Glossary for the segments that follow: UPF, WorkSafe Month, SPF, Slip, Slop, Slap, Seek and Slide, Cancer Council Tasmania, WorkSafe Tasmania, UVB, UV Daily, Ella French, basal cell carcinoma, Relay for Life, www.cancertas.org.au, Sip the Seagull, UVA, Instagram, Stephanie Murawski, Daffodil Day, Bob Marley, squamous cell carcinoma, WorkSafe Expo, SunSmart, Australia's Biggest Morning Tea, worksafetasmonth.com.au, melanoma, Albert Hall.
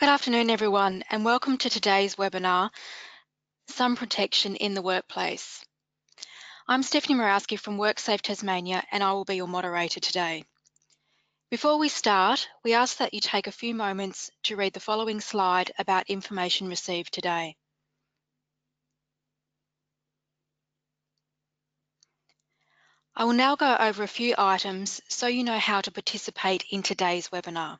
Good afternoon, everyone, and welcome to today's webinar, Sun Protection in the Workplace. I'm Stephanie Murawski from WorkSafe Tasmania, and I will be your moderator today. Before we start, we ask that you take a few moments to read the following slide about information received today. I will now go over a few items so you know how to participate in today's webinar.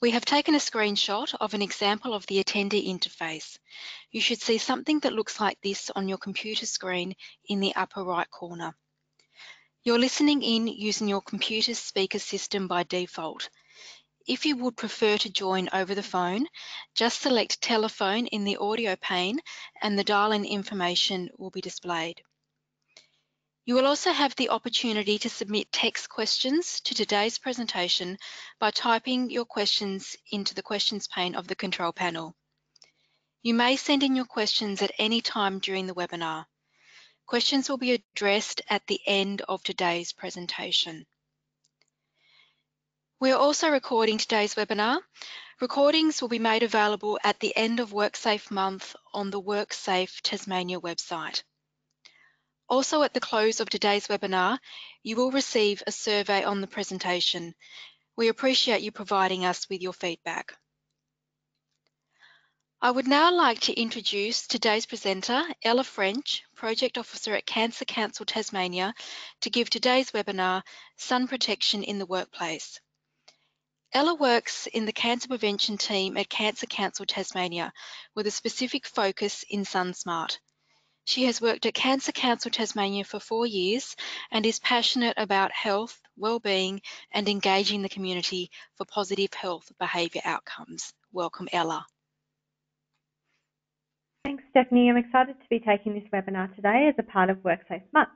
We have taken a screenshot of an example of the attendee interface. You should see something that looks like this on your computer screen in the upper right corner. You're listening in using your computer's speaker system by default. If you would prefer to join over the phone, just select telephone in the audio pane and the dial-in information will be displayed. You will also have the opportunity to submit text questions to today's presentation by typing your questions into the questions pane of the control panel. You may send in your questions at any time during the webinar. Questions will be addressed at the end of today's presentation. We are also recording today's webinar. Recordings will be made available at the end of WorkSafe Month on the WorkSafe Tasmania website. Also, at the close of today's webinar, you will receive a survey on the presentation. We appreciate you providing us with your feedback. I would now like to introduce today's presenter, Ella French, Project Officer at Cancer Council Tasmania, to give today's webinar, Sun Protection in the Workplace. Ella works in the cancer prevention team at Cancer Council Tasmania with a specific focus in SunSmart. She has worked at Cancer Council Tasmania for 4 years and is passionate about health, well-being and engaging the community for positive health behaviour outcomes. Welcome, Ella. Thanks, Stephanie. I'm excited to be taking this webinar today as a part of WorkSafe Month.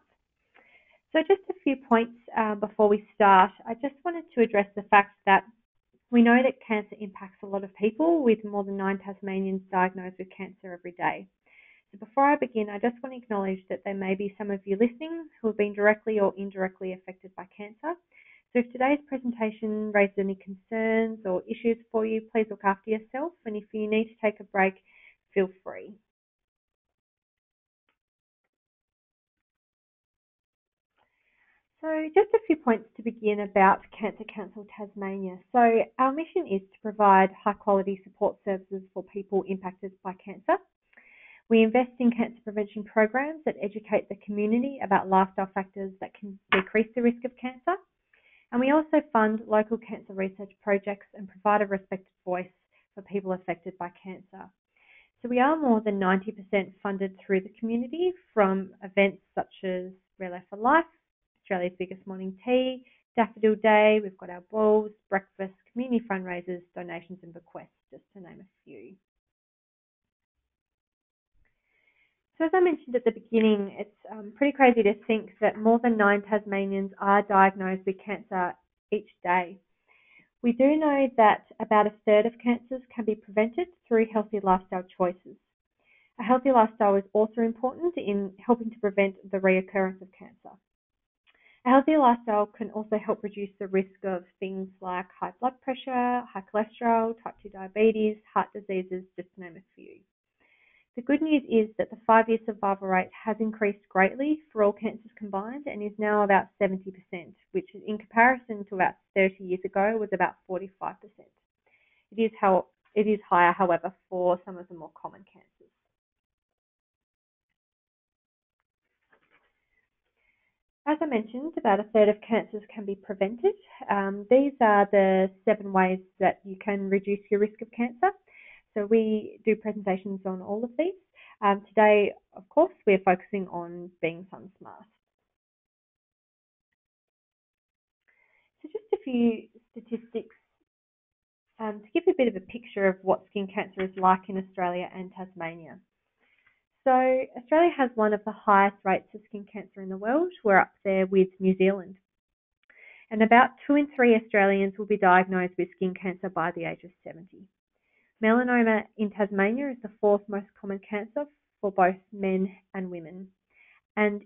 So just a few points before we start. I just wanted to address the fact that we know that cancer impacts a lot of people, with more than 9 Tasmanians diagnosed with cancer every day. Before I begin, I just want to acknowledge that there may be some of you listening who have been directly or indirectly affected by cancer. So if today's presentation raised any concerns or issues for you, please look after yourself, and if you need to take a break, feel free. So just a few points to begin about Cancer Council Tasmania. So our mission is to provide high quality support services for people impacted by cancer. We invest in cancer prevention programs that educate the community about lifestyle factors that can decrease the risk of cancer. And we also fund local cancer research projects and provide a respected voice for people affected by cancer. So we are more than 90% funded through the community from events such as Relay for Life, Australia's Biggest Morning Tea, Daffodil Day, we've got our balls, breakfast, community fundraisers, donations and bequests, just to name a few. So as I mentioned at the beginning, it's pretty crazy to think that more than 9 Tasmanians are diagnosed with cancer each day. We do know that about a third of cancers can be prevented through healthy lifestyle choices. A healthy lifestyle is also important in helping to prevent the reoccurrence of cancer. A healthy lifestyle can also help reduce the risk of things like high blood pressure, high cholesterol, type 2 diabetes, heart diseases, just to name a few. The good news is that the 5-year survival rate has increased greatly for all cancers combined and is now about 70%, which is in comparison to about 30 years ago was about 45%. It is higher, however, for some of the more common cancers. As I mentioned, about a third of cancers can be prevented. These are the 7 ways that you can reduce your risk of cancer. So we do presentations on all of these. Today, of course, we're focusing on being sun smart. So just a few statistics to give you a bit of a picture of what skin cancer is like in Australia and Tasmania. So Australia has one of the highest rates of skin cancer in the world. We're up there with New Zealand. And about 2 in 3 Australians will be diagnosed with skin cancer by the age of 70. Melanoma in Tasmania is the 4th most common cancer for both men and women. And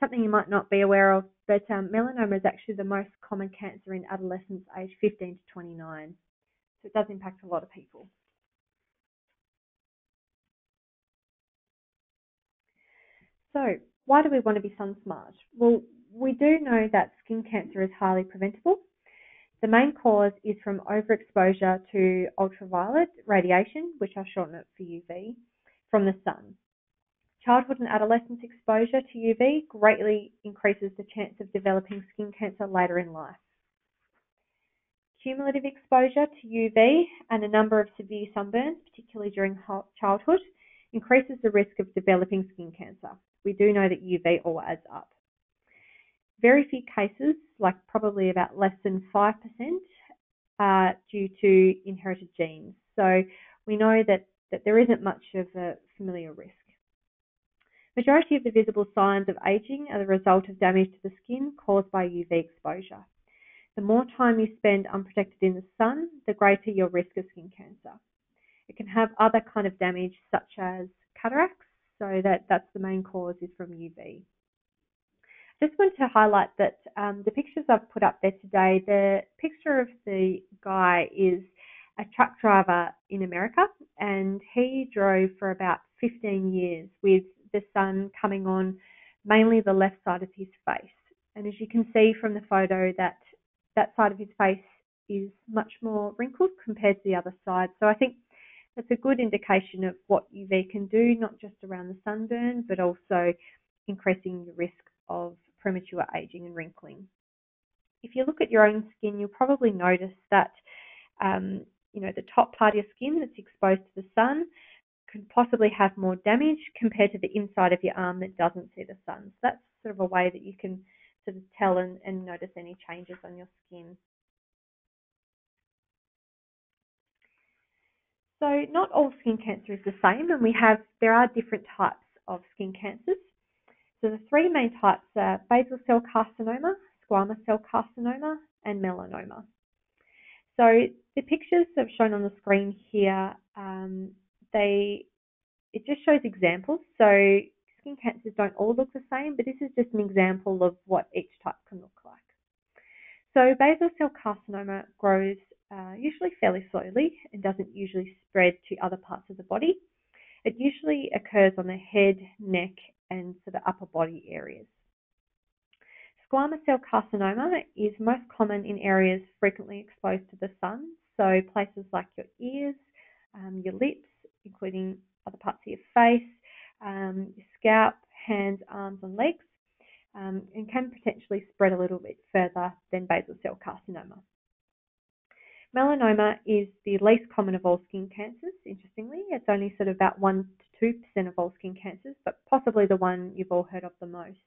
something you might not be aware of, but melanoma is actually the most common cancer in adolescents aged 15 to 29. So it does impact a lot of people. So why do we want to be SunSmart? Well, we do know that skin cancer is highly preventable. The main cause is from overexposure to ultraviolet radiation, which I'll shorten it for UV, from the sun. Childhood and adolescent exposure to UV greatly increases the chance of developing skin cancer later in life. Cumulative exposure to UV and a number of severe sunburns, particularly during childhood, increases the risk of developing skin cancer. We do know that UV all adds up. Very few cases, like probably about less than 5%, are due to inherited genes. So we know that there isn't much of a familial risk. Majority of the visible signs of aging are the result of damage to the skin caused by UV exposure. The more time you spend unprotected in the sun, the greater your risk of skin cancer. It can have other kind of damage such as cataracts, so that's the main cause is from UV. I just want to highlight that the pictures I've put up there today, the picture of the guy is a truck driver in America, and he drove for about 15 years with the sun coming on mainly the left side of his face. And as you can see from the photo, that side of his face is much more wrinkled compared to the other side. So I think that's a good indication of what UV can do, not just around the sunburn, but also increasing the risk of premature aging and wrinkling. If you look at your own skin, you'll probably notice that the top part of your skin that's exposed to the sun could possibly have more damage compared to the inside of your arm that doesn't see the sun. So that's sort of a way that you can sort of tell and notice any changes on your skin. So not all skin cancer is the same, and there are different types of skin cancers. So the three main types are basal cell carcinoma, squamous cell carcinoma, and melanoma. So the pictures I've shown on the screen here, it just shows examples. So skin cancers don't all look the same, but this is just an example of what each type can look like. So basal cell carcinoma grows usually fairly slowly and doesn't usually spread to other parts of the body. It usually occurs on the head, neck, and sort of upper body areas. Squamous cell carcinoma is most common in areas frequently exposed to the sun, so places like your ears, your lips, including other parts of your face, your scalp, hands, arms and legs, and can potentially spread a little bit further than basal cell carcinoma. Melanoma is the least common of all skin cancers, interestingly. It's only sort of about 1 to 2% of all skin cancers, but possibly the one you've all heard of the most.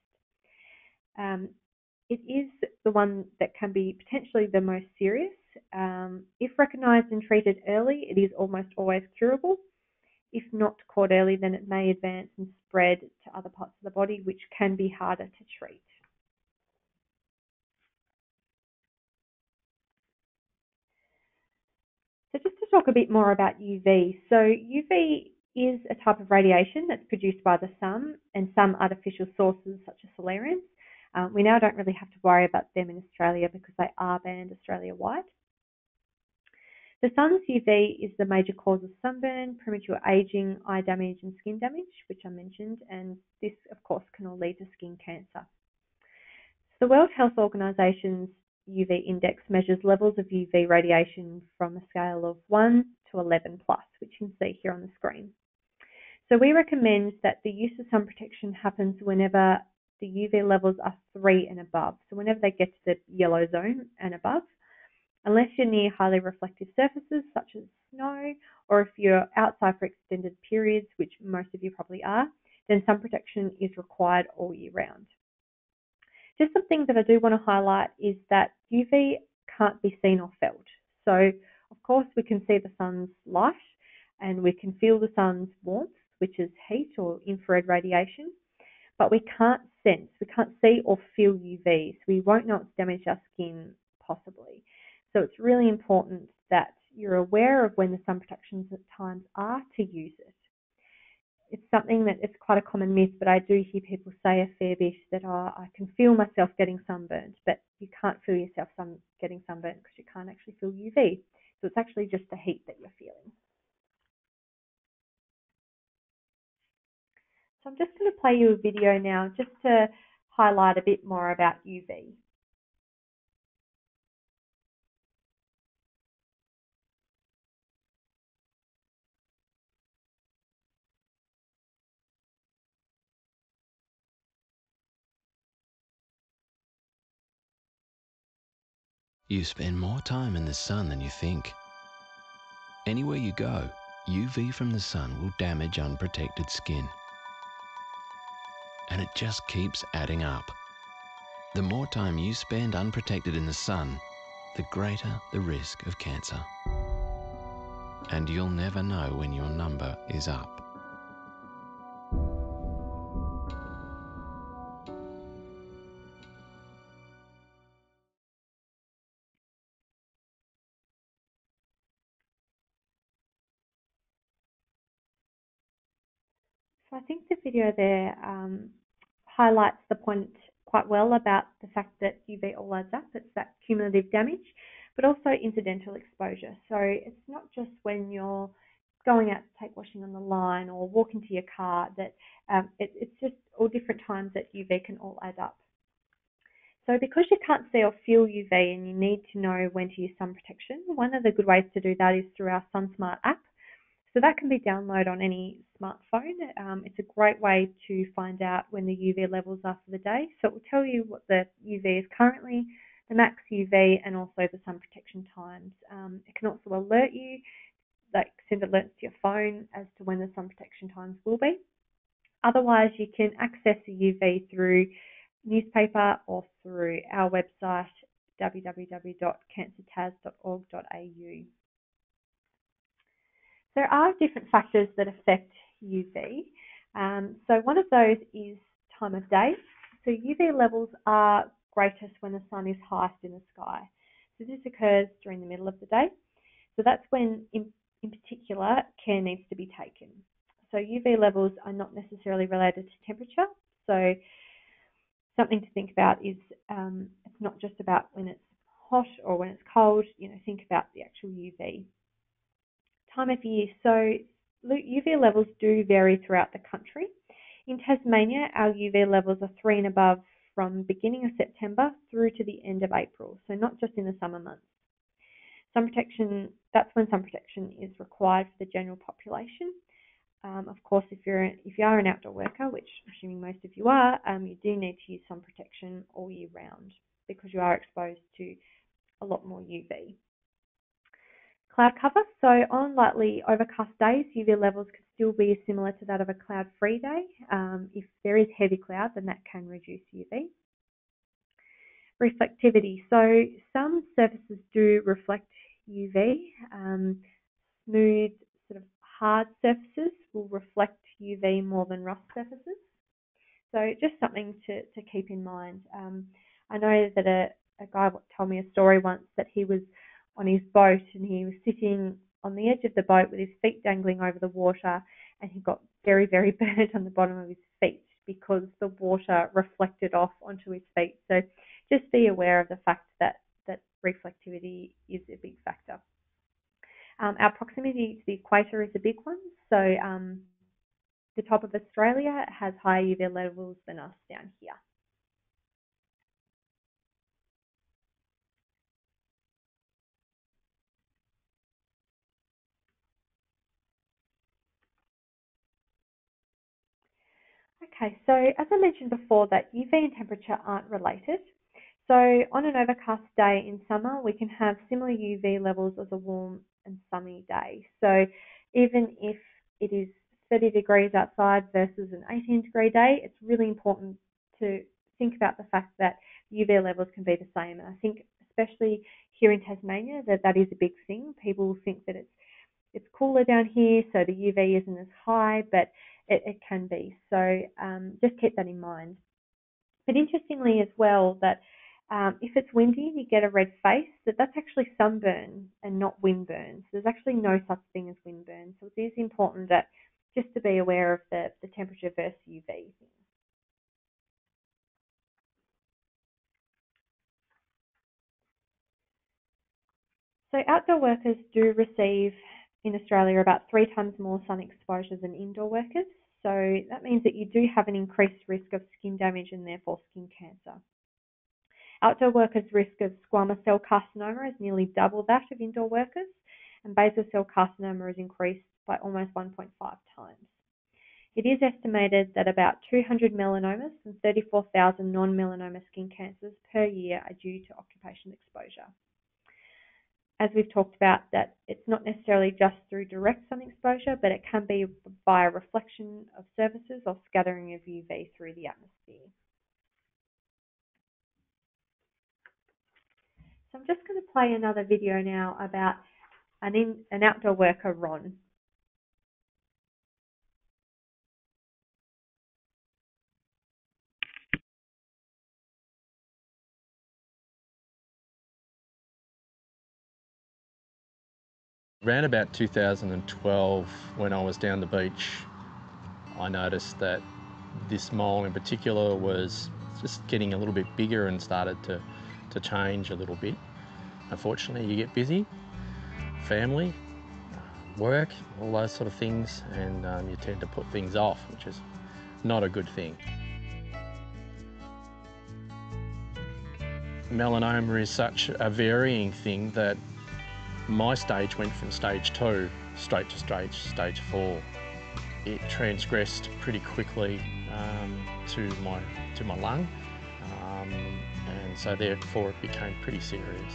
It is the one that can be potentially the most serious. If recognised and treated early, it is almost always curable. If not caught early, then it may advance and spread to other parts of the body, which can be harder to treat. So just to talk a bit more about UV. So UV is a type of radiation that's produced by the sun and some artificial sources such as solariums. We now don't really have to worry about them in Australia because they are banned Australia-wide. The sun's UV is the major cause of sunburn, premature aging, eye damage and skin damage, which I mentioned, and this of course can all lead to skin cancer. So the World Health Organisation's UV index measures levels of UV radiation from a scale of 1 to 11 plus, which you can see here on the screen. So we recommend that the use of sun protection happens whenever the UV levels are 3 and above, so whenever they get to the yellow zone and above, unless you're near highly reflective surfaces such as snow, or if you're outside for extended periods, which most of you probably are, then sun protection is required all year round. Just something that I do want to highlight is that UV can't be seen or felt. So of course we can see the sun's light and we can feel the sun's warmth, which is heat or infrared radiation, but we can't sense, we can't see or feel UV, so we won't know it's damaged our skin possibly. So it's really important that you're aware of when the sun protection times are to use it. It's something that it's quite a common myth, but I do hear people say a fair bit that, oh, I can feel myself getting sunburned, but you can't feel yourself getting sunburned because you can't actually feel UV. So it's actually just the heat that you're feeling. So I'm just going to play you a video now just to highlight a bit more about UV. You spend more time in the sun than you think. Anywhere you go, UV from the sun will damage unprotected skin. And it just keeps adding up. The more time you spend unprotected in the sun, the greater the risk of cancer. And you'll never know when your number is up. I think the video there highlights the point quite well about the fact that UV all adds up. It's that cumulative damage, but also incidental exposure. So it's not just when you're going out to take washing on the line or walking to your car that it's just all different times that UV can all add up. So because you can't see or feel UV and you need to know when to use sun protection, one of the good ways to do that is through our SunSmart app. So that can be downloaded on any smartphone. It's a great way to find out when the UV levels are for the day. So it will tell you what the UV is currently, the max UV, and also the sun protection times. It can also alert you, like send alerts to your phone as to when the sun protection times will be. Otherwise, you can access the UV through newspaper or through our website, www.cancertas.org.au. There are different factors that affect UV. So one of those is time of day. So UV levels are greatest when the sun is highest in the sky. So this occurs during the middle of the day. So that's when, in particular, care needs to be taken. So UV levels are not necessarily related to temperature. So something to think about is it's not just about when it's hot or when it's cold. You know, think about the actual UV. Time of year. So UV levels do vary throughout the country. In Tasmania, our UV levels are 3 and above from beginning of September through to the end of April, so not just in the summer months. Sun protection, that's when sun protection is required for the general population. Of course, if you are an outdoor worker, which I'm assuming most of you are, you do need to use sun protection all year round because you are exposed to a lot more UV. Cloud cover. So on lightly overcast days, UV levels could still be similar to that of a cloud-free day. If there is heavy cloud, then that can reduce UV. Reflectivity. So some surfaces do reflect UV. Smooth, sort of hard surfaces will reflect UV more than rough surfaces. So just something to keep in mind. I know that a guy told me a story once that he was on his boat and he was sitting on the edge of the boat with his feet dangling over the water, and he got very, very burnt on the bottom of his feet because the water reflected off onto his feet. So just be aware of the fact that reflectivity is a big factor. Our proximity to the equator is a big one. So the top of Australia has higher UV levels than us down here. Okay, so as I mentioned before, that UV and temperature aren't related. So on an overcast day in summer, we can have similar UV levels as a warm and sunny day. So even if it is 30 degrees outside versus an 18-degree day, it's really important to think about the fact that UV levels can be the same. And I think especially here in Tasmania, that is a big thing. People think that it's cooler down here, so the UV isn't as high, but it can be. So just keep that in mind. But interestingly as well, that if it's windy and you get a red face, that's actually sunburn and not windburn. So there's actually no such thing as windburn. So it is important that just to be aware of the temperature versus UV thing. So outdoor workers do receive in Australia about 3 times more sun exposure than indoor workers. So that means that you do have an increased risk of skin damage and therefore skin cancer. Outdoor workers' risk of squamous cell carcinoma is nearly double that of indoor workers, and basal cell carcinoma is increased by almost 1.5 times. It is estimated that about 200 melanomas and 34,000 non-melanoma skin cancers per year are due to occupational exposure. As we've talked about, that it's not necessarily just through direct sun exposure, but it can be by reflection of surfaces or scattering of UV through the atmosphere. So I'm just going to play another video now about an outdoor worker, Ron. Around about 2012, when I was down the beach, I noticed that this mole in particular was just getting a little bit bigger and started to change a little bit. Unfortunately, you get busy, family, work, all those sort of things, and you tend to put things off, which is not a good thing. Melanoma is such a varying thing that my stage went from stage 2 straight to stage 4. It transgressed pretty quickly to my lung, and so therefore it became pretty serious.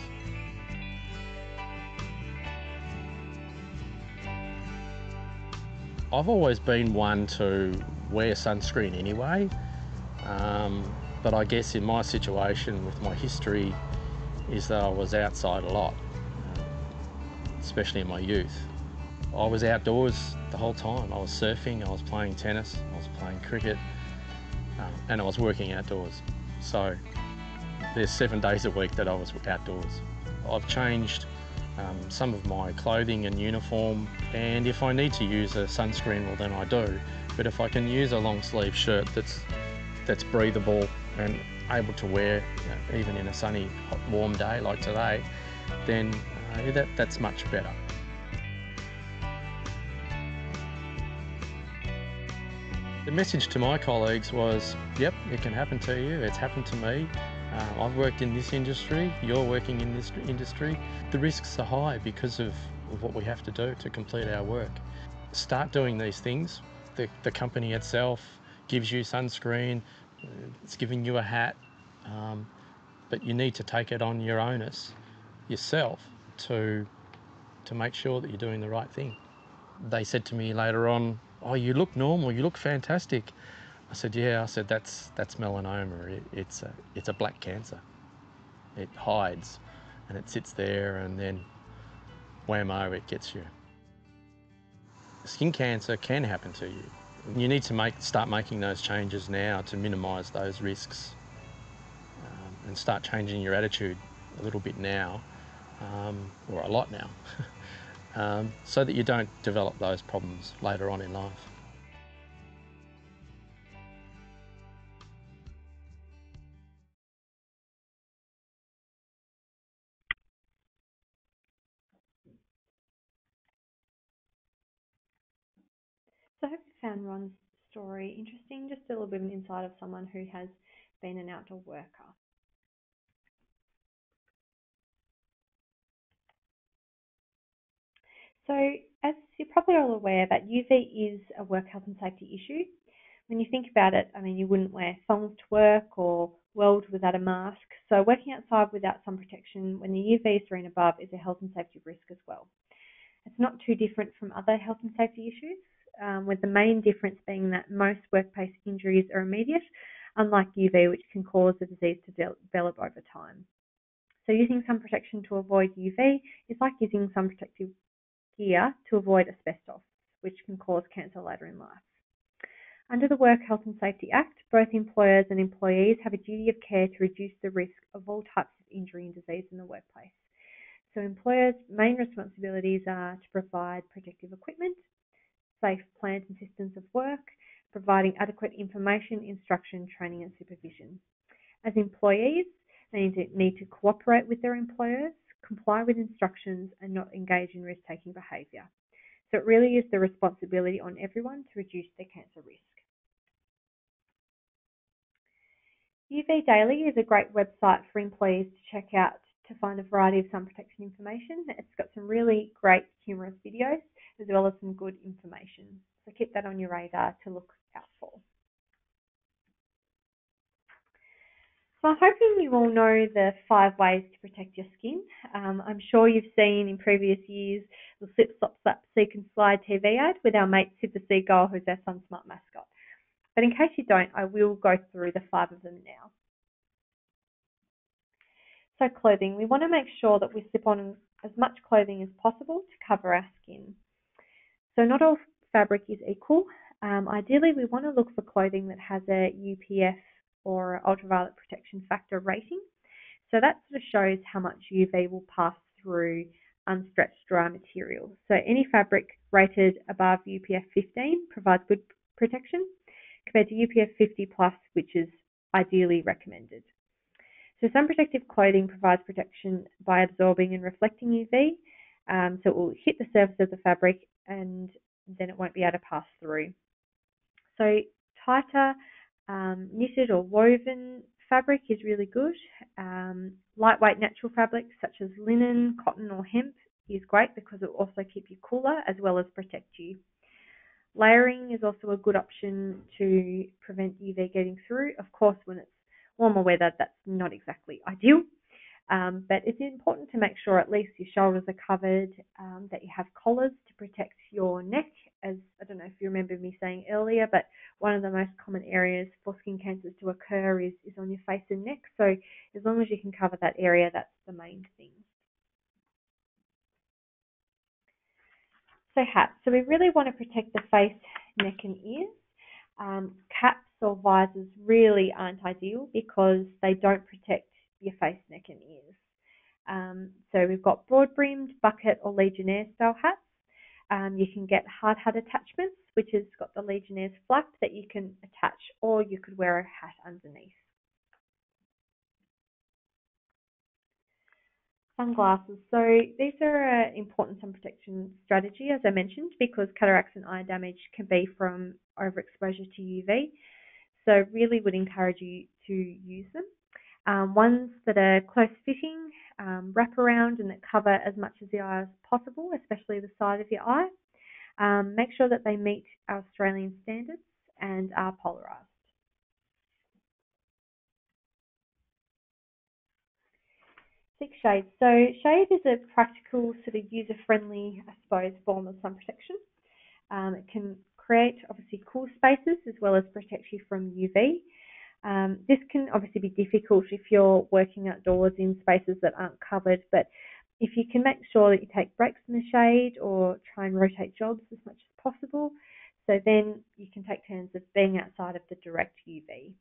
I've always been one to wear sunscreen anyway, but I guess in my situation with my history is that I was outside a lot, especially in my youth. I was outdoors the whole time. I was surfing, I was playing tennis, I was playing cricket, and I was working outdoors. So there's 7 days a week that I was outdoors. I've changed some of my clothing and uniform, and if I need to use a sunscreen, well then I do. But if I can use a long sleeve shirt that's breathable and able to wear, even in a sunny, hot, warm day like today, then that's much better. The message to my colleagues was, yep, it can happen to you, it's happened to me. I've worked in this industry, you're working in this industry. The risks are high because of what we have to do to complete our work. Start doing these things. The company itself gives you sunscreen, it's giving you a hat, but you need to take it on your onus yourself to make sure that you're doing the right thing. They said to me later on, oh, you look normal, you look fantastic. I said, yeah, I said, that's melanoma. It's a black cancer. It hides and it sits there, and then whammo, it gets you. Skin cancer can happen to you. You need to start making those changes now to minimise those risks, and start changing your attitude a little bit now, or a lot now, so that you don't develop those problems later on in life. So I hope you found Ron's story interesting, just a little bit of an insight of someone who has been an outdoor worker. So as you're probably all aware, that UV is a work health and safety issue. When you think about it, I mean, you wouldn't wear thongs to work or weld without a mask. So working outside without sun protection when the UV is 3 and above is a health and safety risk as well. It's not too different from other health and safety issues, with the main difference being that most workplace injuries are immediate, unlike UV, which can cause the disease to develop over time. So using sun protection to avoid UV is like using sun protective gear to avoid asbestos, which can cause cancer later in life. Under the Work Health and Safety Act, both employers and employees have a duty of care to reduce the risk of all types of injury and disease in the workplace. So employers' main responsibilities are to provide protective equipment, safe plans and systems of work, providing adequate information, instruction, training and supervision. As employees, they need to cooperate with their employers, comply with instructions, and not engage in risk-taking behaviour. So it really is the responsibility on everyone to reduce their cancer risk. UV Daily is a great website for employees to check out to find a variety of sun protection information. It's got some really great humorous videos as well as some good information. So keep that on your radar to look out for. So I'm hoping you all know the 5 ways to protect your skin. I'm sure you've seen in previous years the Slip, Slop, Slap, Seek and Slide TV ad with our mate Sip the Seagull, who's our SunSmart mascot. But in case you don't, I will go through the 5 of them now. So clothing, we want to make sure that we slip on as much clothing as possible to cover our skin. So not all fabric is equal. Ideally, we want to look for clothing that has a UPF or ultraviolet protection factor rating. So that sort of shows how much UV will pass through unstretched dry material. So any fabric rated above UPF 15 provides good protection, compared to UPF 50 plus, which is ideally recommended. So sun protective clothing provides protection by absorbing and reflecting UV, so it will hit the surface of the fabric and then it won't be able to pass through. So tighter knitted or woven fabric is really good. Lightweight natural fabrics such as linen, cotton or hemp is great because it will also keep you cooler as well as protect you. Layering is also a good option to prevent UV getting through. Of course, when it's warmer weather, that's not exactly ideal. But it's important to make sure at least your shoulders are covered, that you have collars to protect your neck. As I don't know if you remember me saying earlier, but one of the most common areas for skin cancers to occur is on your face and neck. So as long as you can cover that area, that's the main thing. So hats. So we really want to protect the face, neck and ears. Caps or visors really aren't ideal because they don't protect your face, neck and ears. So we've got broad-brimmed, bucket or legionnaire style hats. You can get hard hat attachments, which has got the legionnaire's flap that you can attach, or you could wear a hat underneath. Sunglasses. So these are an important sun protection strategy, as I mentioned, because cataracts and eye damage can be from overexposure to UV. So really would encourage you to use them. Ones that are close-fitting, wrap around and that cover as much of the eye as possible, especially the side of your eye. Make sure that they meet our Australian standards and are polarised. Thick shade. So shade is a practical, sort of user-friendly, I suppose, form of sun protection. It can create, obviously, cool spaces as well as protect you from UV. This can obviously be difficult if you're working outdoors in spaces that aren't covered, but if you can make sure that you take breaks in the shade or try and rotate jobs as much as possible, so then you can take turns of being outside of the direct UV.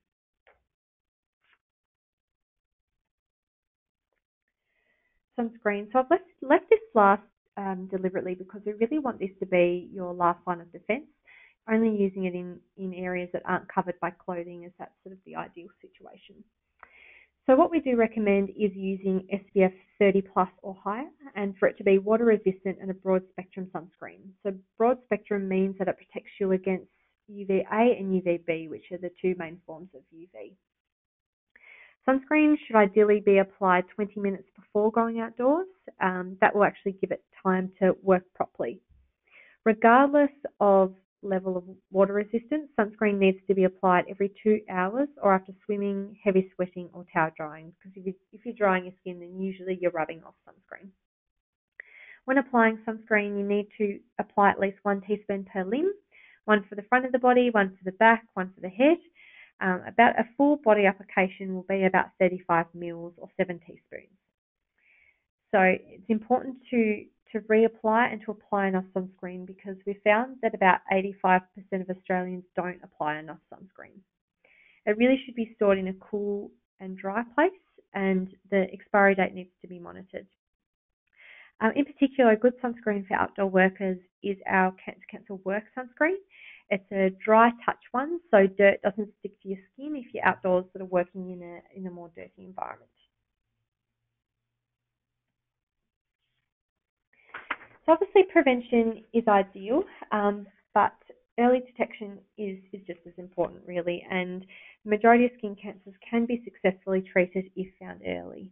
Sunscreen. So I've left this last deliberately because we really want this to be your last line of defence, only using it in areas that aren't covered by clothing, as that's sort of the ideal situation. So what we do recommend is using SPF 30 plus or higher, and for it to be water resistant and a broad spectrum sunscreen. So broad spectrum means that it protects you against UVA and UVB, which are the 2 main forms of UV. Sunscreen should ideally be applied 20 minutes before going outdoors. That will actually give it time to work properly. Regardless of level of water resistance, sunscreen needs to be applied every 2 hours or after swimming, heavy sweating or towel drying, because if you're drying your skin, then usually you're rubbing off sunscreen. When applying sunscreen, you need to apply at least 1 teaspoon per limb, 1 for the front of the body, 1 for the back, 1 for the head. About a full body application will be about 35 mils or 7 teaspoons. So it's important to reapply and to apply enough sunscreen, because we found that about 85% of Australians don't apply enough sunscreen. It really should be stored in a cool and dry place, and the expiry date needs to be monitored. In particular, good sunscreen for outdoor workers is our Cancer Council Work sunscreen. It's a dry touch one, so dirt doesn't stick to your skin if you're outdoors sort of working in a more dirty environment. So obviously prevention is ideal, but early detection is just as important, really, and the majority of skin cancers can be successfully treated if found early.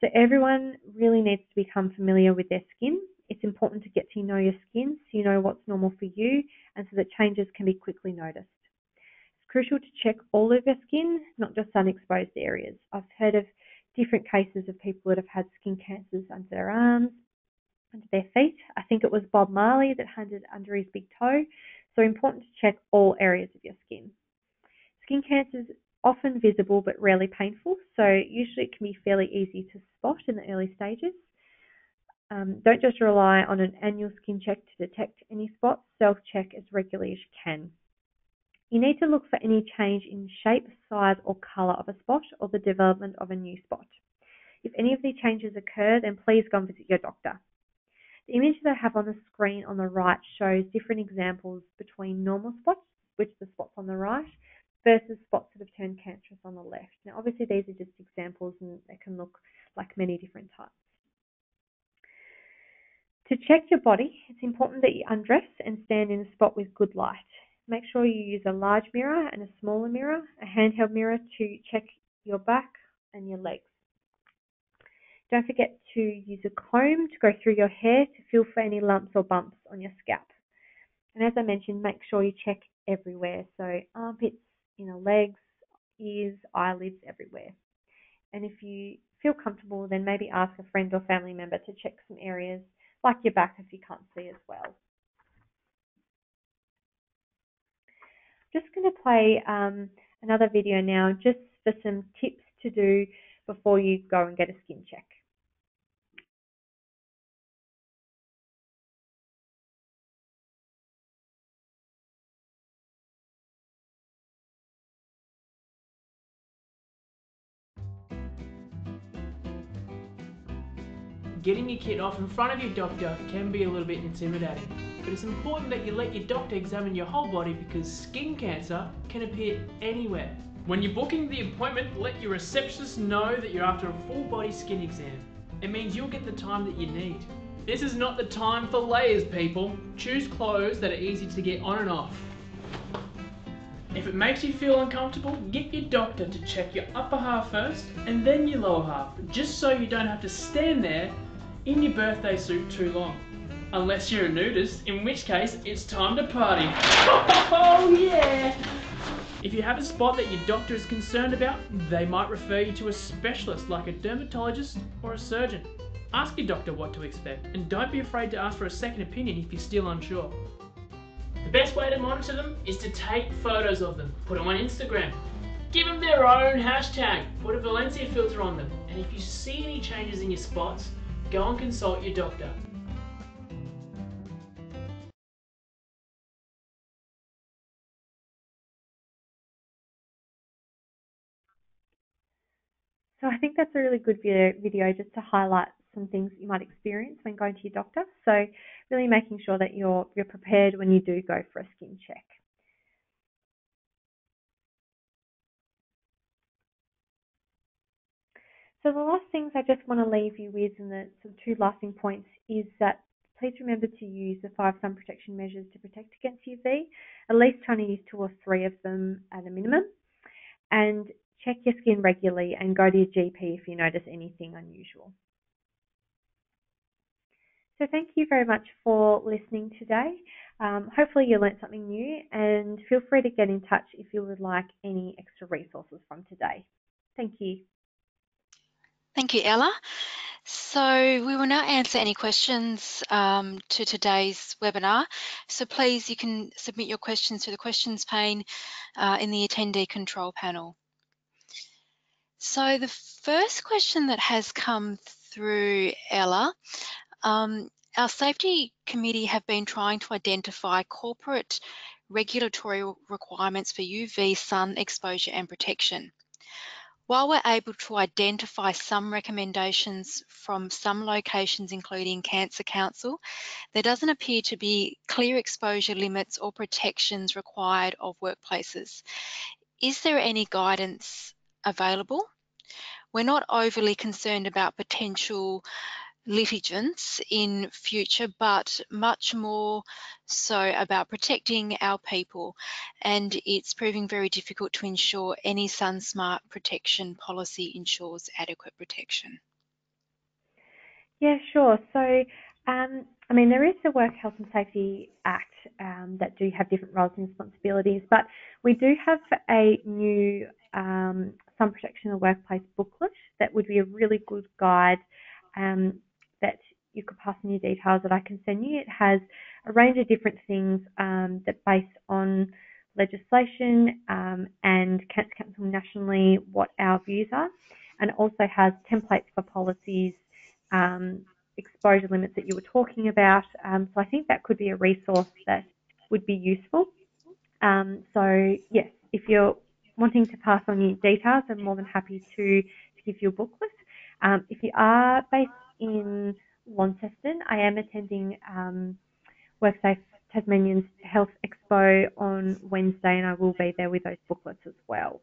So everyone really needs to become familiar with their skin. It's important to get to know your skin so you know what's normal for you and so that changes can be quickly noticed. It's crucial to check all of your skin, not just sun-exposed areas. I've heard of different cases of people that have had skin cancers under their arms, under their feet. I think it was Bob Marley that had it under his big toe. So important to check all areas of your skin. Skin cancer is often visible but rarely painful, so usually it can be fairly easy to spot in the early stages. Don't just rely on an annual skin check to detect any spots. Self-check as regularly as you can. You need to look for any change in shape, size or colour of a spot or the development of a new spot. If any of these changes occur, then please go and visit your doctor. The image that I have on the screen on the right shows different examples between normal spots, which are the spots on the right, versus spots that have turned cancerous on the left. Now obviously these are just examples and they can look like many different types. To check your body, it's important that you undress and stand in a spot with good light. Make sure you use a large mirror and a smaller mirror, a handheld mirror to check your back and your legs. Don't forget to use a comb to go through your hair to feel for any lumps or bumps on your scalp. And as I mentioned, make sure you check everywhere. So armpits, inner legs, ears, eyelids, everywhere. And if you feel comfortable, then maybe ask a friend or family member to check some areas like your back if you can't see as well. I'm just going to play another video now just for some tips to do before you go and get a skin check. Getting your kit off in front of your doctor can be a little bit intimidating, but it's important that you let your doctor examine your whole body because skin cancer can appear anywhere. When you're booking the appointment, let your receptionist know that you're after a full body skin exam. It means you'll get the time that you need. This is not the time for layers, people. Choose clothes that are easy to get on and off. If it makes you feel uncomfortable, get your doctor to check your upper half first and then your lower half, just so you don't have to stand there in your birthday suit too long. Unless you're a nudist, in which case it's time to party. Oh yeah! If you have a spot that your doctor is concerned about, they might refer you to a specialist like a dermatologist or a surgeon. Ask your doctor what to expect and don't be afraid to ask for a second opinion if you're still unsure. The best way to monitor them is to take photos of them, put them on Instagram, give them their own hashtag, put a Valencia filter on them, and if you see any changes in your spots, go and consult your doctor. So I think that's a really good video just to highlight some things you might experience when going to your doctor. So really making sure that you're prepared when you do go for a skin check. So the last things I just want to leave you with and the sort of two lasting points is that please remember to use the 5 sun protection measures to protect against UV. At least try to use 2 or 3 of them at a minimum. And check your skin regularly and go to your GP if you notice anything unusual. So thank you very much for listening today. Hopefully you learnt something new and feel free to get in touch if you would like any extra resources from today. Thank you. Thank you, Ella. So we will now answer any questions to today's webinar. So please, you can submit your questions through the questions pane in the attendee control panel. So the first question that has come through, Ella, our safety committee have been trying to identify corporate regulatory requirements for UV sun exposure and protection. While we're able to identify some recommendations from some locations, including Cancer Council, there doesn't appear to be clear exposure limits or protections required of workplaces. Is there any guidance available? We're not overly concerned about potential litigants in future, but much more so about protecting our people, and it's proving very difficult to ensure any SunSmart protection policy ensures adequate protection. Yeah, sure. So, I mean, there is the Work Health and Safety Act that do have different roles and responsibilities, but we do have a new Sun Protection in the Workplace booklet that would be a really good guide that you could pass on your details that I can send you. It has a range of different things that based on legislation and Cancer Council nationally, what our views are, and also has templates for policies, exposure limits that you were talking about. So I think that could be a resource that would be useful. So yes, if you're wanting to pass on your details, I'm more than happy to give you a booklet. If you are based in Launceston, I am attending WorkSafe Tasmanian's Health Expo on Wednesday, and I will be there with those booklets as well.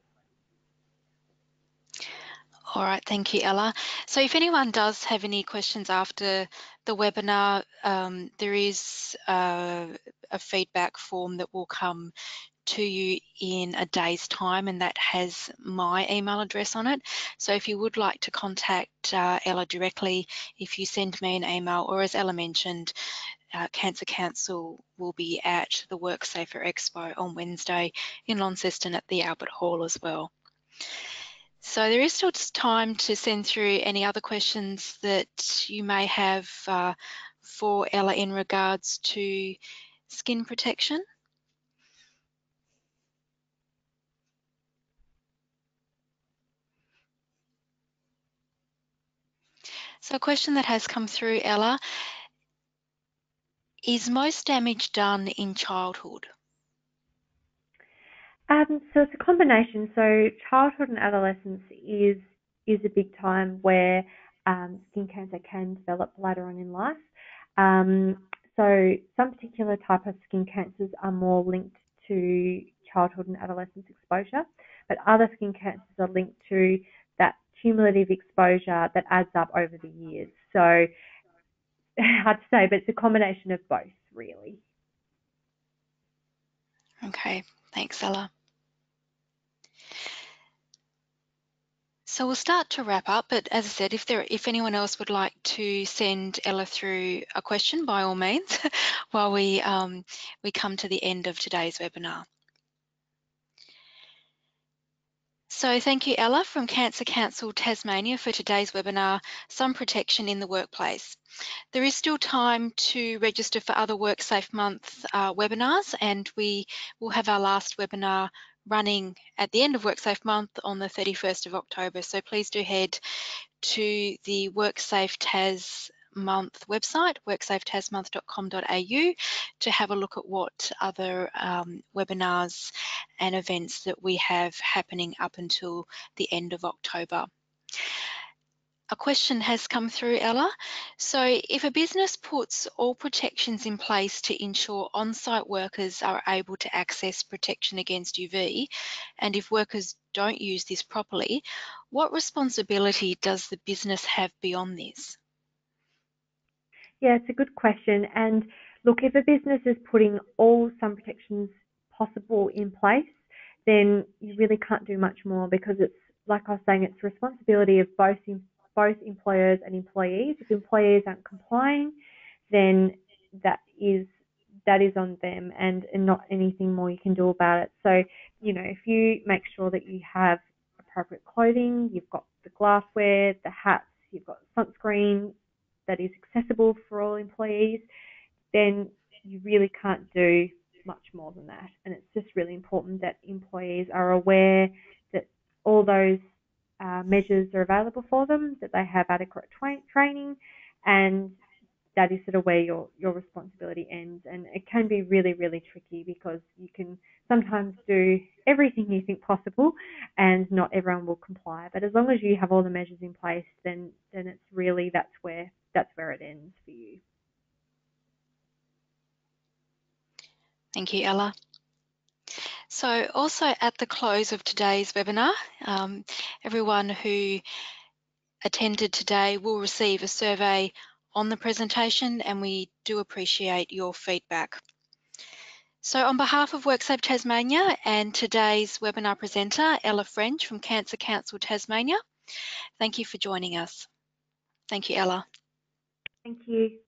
All right, thank you, Ella. So if anyone does have any questions after the webinar, there is a feedback form that will come to you in a day's time, and that has my email address on it. So if you would like to contact Ella directly, if you send me an email, or as Ella mentioned, Cancer Council will be at the WorkSafe Expo on Wednesday in Launceston at the Albert Hall as well. So there is still time to send through any other questions that you may have for Ella in regards to skin protection. So a question that has come through, Ella, is most damage done in childhood? So it's a combination. So childhood and adolescence is a big time where skin cancer can develop later on in life. So some particular type of skin cancers are more linked to childhood and adolescence exposure, but other skin cancers are linked to that cumulative exposure that adds up over the years. So hard to say, but it's a combination of both, really. Okay, thanks, Ella. So we'll start to wrap up, but as I said, if anyone else would like to send Ella through a question, by all means, while we come to the end of today's webinar. So thank you, Ella, from Cancer Council Tasmania for today's webinar, Sun Protection in the Workplace. There is still time to register for other WorkSafe Month webinars, and we will have our last webinar running at the end of WorkSafe Month on the 31st of October. So please do head to the WorkSafe Tas Month website, worksafetasmonth.com.au, to have a look at what other webinars and events that we have happening up until the end of October. A question has come through, Ella. So if a business puts all protections in place to ensure on-site workers are able to access protection against UV, and if workers don't use this properly, what responsibility does the business have beyond this? Yeah, it's a good question. And look, if a business is putting all sun protections possible in place, then you really can't do much more, because it's, like I was saying, it's the responsibility of both employers and employees. If employees aren't complying, then that is on them, and not anything more you can do about it. So, you know, if you make sure that you have appropriate clothing, you've got the glassware, the hats, you've got sunscreen that is accessible for all employees, then you really can't do much more than that. And it's just really important that employees are aware that all those measures are available for them, that they have adequate training, and that is sort of where your responsibility ends. And it can be really, really tricky, because you can sometimes do everything you think possible and not everyone will comply. But as long as you have all the measures in place, then it's really, that's where it ends for you. Thank you, Ella. So also at the close of today's webinar, everyone who attended today will receive a survey on the presentation, and we do appreciate your feedback. So on behalf of WorkSafe Tasmania and today's webinar presenter, Ella French from Cancer Council Tasmania, thank you for joining us. Thank you, Ella. Thank you.